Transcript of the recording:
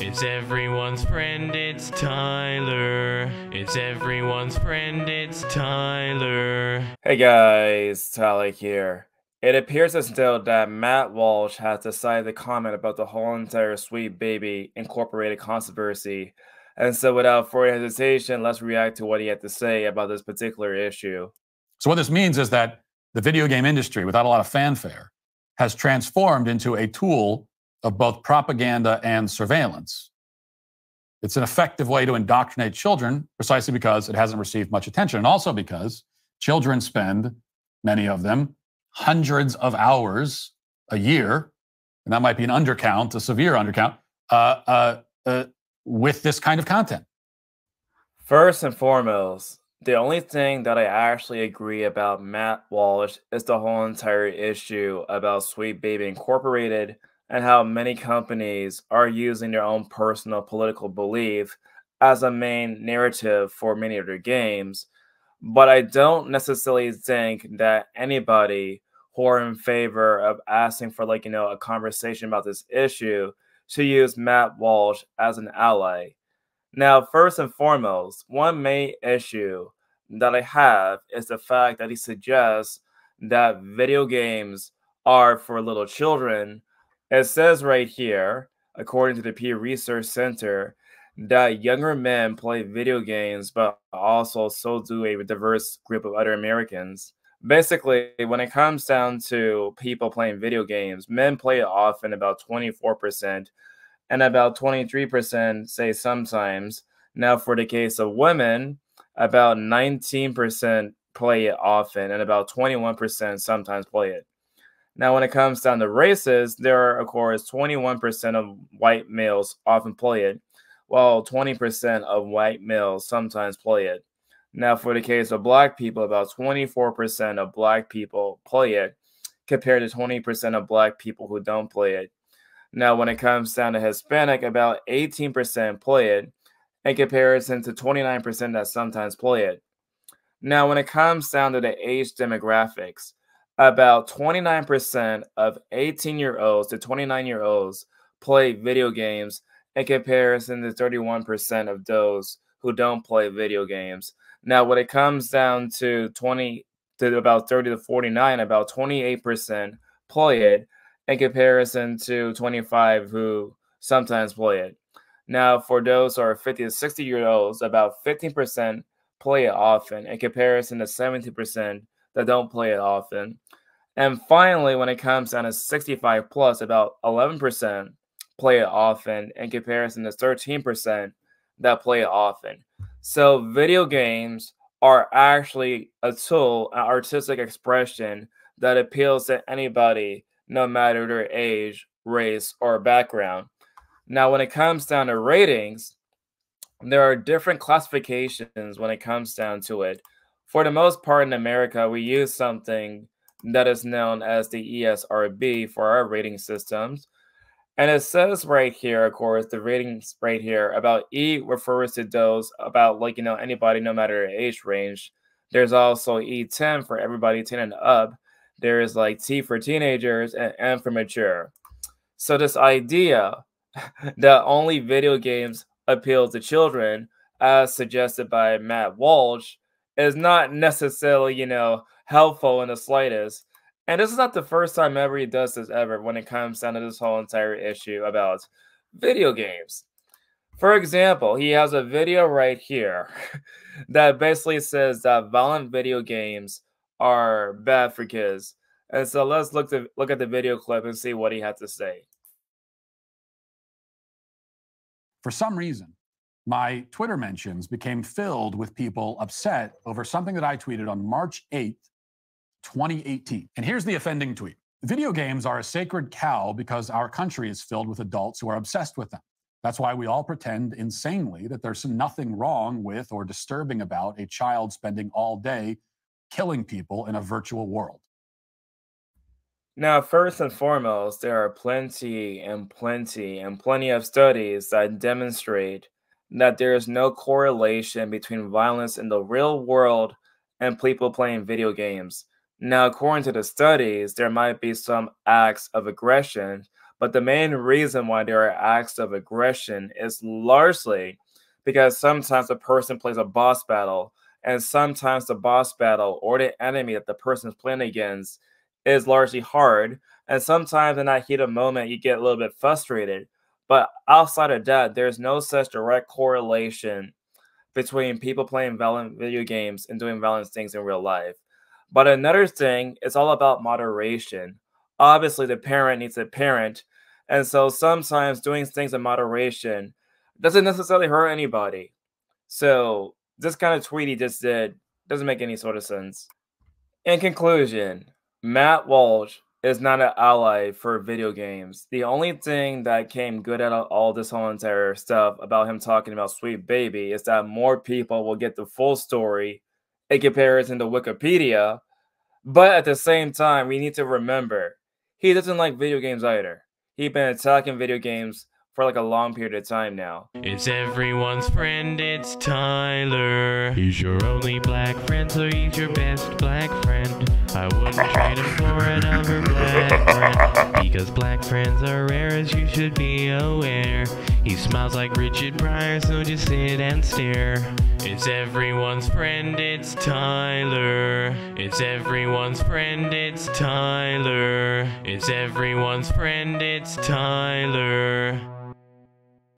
It's everyone's friend, it's Tyler. It's everyone's friend, it's Tyler. Hey guys, Tyler here. It appears as though that Matt Walsh has decided to comment about the whole entire Sweet Baby Incorporated controversy. And so without further hesitation, let's react to what he had to say about this particular issue. So what this means is that the video game industry, without a lot of fanfare, has transformed into a tool of both propaganda and surveillance. It's an effective way to indoctrinate children precisely because it hasn't received much attention, and also because children spend, many of them, hundreds of hours a year, and that might be an undercount, a severe undercount, with this kind of content. First and foremost, the only thing that I actually agree about Matt Walsh is the whole entire issue about Sweet Baby Incorporated and how many companies are using their own personal political belief as a main narrative for many of their games. But I don't necessarily think that anybody who are in favor of asking for, like, you know, a conversation about this issue to use Matt Walsh as an ally. Now, first and foremost, one main issue that I have is the fact that he suggests that video games are for little children. It says right here, according to the Pew Research Center, that younger men play video games, but also so do a diverse group of other Americans. Basically, when it comes down to people playing video games, men play often about 24%, and about 23% say sometimes. Now, for the case of women, about 19% play it often, and about 21% sometimes play it. Now, when it comes down to races, there are, of course, 21% of white males often play it, while 20% of white males sometimes play it. Now, for the case of black people, about 24% of black people play it, compared to 20% of black people who don't play it. Now, when it comes down to Hispanic, about 18% play it, in comparison to 29% that sometimes play it. Now, when it comes down to the age demographics, about 29% of 18-year-olds to 29-year-olds play video games, in comparison to 31% of those who don't play video games. Now, when it comes down to 30 to 49, about 28% play it, in comparison to 25 who sometimes play it. Now, for those who are 50 to 60-year-olds, about 15% play it often, in comparison to 70% that don't play it often. And finally, when it comes down to 65 plus, about 11% play it often, in comparison to 13% that play it often. So video games are actually a tool, an artistic expression that appeals to anybody, no matter their age, race, or background. Now, when it comes down to ratings, there are different classifications when it comes down to it. For the most part in America, we use something that is known as the ESRB for our rating systems. And it says right here, of course, the ratings right here, about E refers to those about, like, you know, anybody, no matter their age range. There's also E10 for everybody 10 and up. There is like T for teenagers and M for mature. So this idea that only video games appeal to children, as suggested by Matt Walsh, is not necessarily, you know, helpful in the slightest. And this is not the first time ever he does this ever when it comes down to this whole entire issue about video games. For example, he has a video right here that basically says that violent video games are bad for kids. And so let's look at the video clip and see what he had to say. For some reason, my Twitter mentions became filled with people upset over something that I tweeted on March 8th, 2018. And here's the offending tweet. Video games are a sacred cow because our country is filled with adults who are obsessed with them. That's why we all pretend insanely that there's nothing wrong with or disturbing about a child spending all day killing people in a virtual world. Now, first and foremost, there are plenty of studies that demonstrate that there is no correlation between violence in the real world and people playing video games. Now, according to the studies, there might be some acts of aggression, But the main reason why there are acts of aggression is largely because sometimes a person plays a boss battle, and sometimes the boss battle or the enemy that the person's playing against is largely hard. And sometimes in that heat of moment, you get a little bit frustrated. But outside of that, there's no such direct correlation between people playing violent video games and doing violent things in real life. But another thing, it's all about moderation. Obviously, the parent needs a parent. And so sometimes doing things in moderation doesn't necessarily hurt anybody. So this kind of tweet he just did doesn't make any sort of sense. In conclusion, Matt Walsh is not an ally for video games. The only thing that came good out of all this whole entire stuff about him talking about Sweet Baby is that more people will get the full story in comparison to Wikipedia. But at the same time, we need to remember, he doesn't like video games either. He's been attacking video games for like a long period of time now. It's everyone's friend, it's Tyler. He's your only black friend, so he's your best black friend. I wouldn't trade him for another black friend, because black friends are rare, as you should be aware. He smiles like Richard Pryor, so just sit and stare. It's everyone's friend, it's Tyler. It's everyone's friend, it's Tyler. It's everyone's friend, it's Tyler.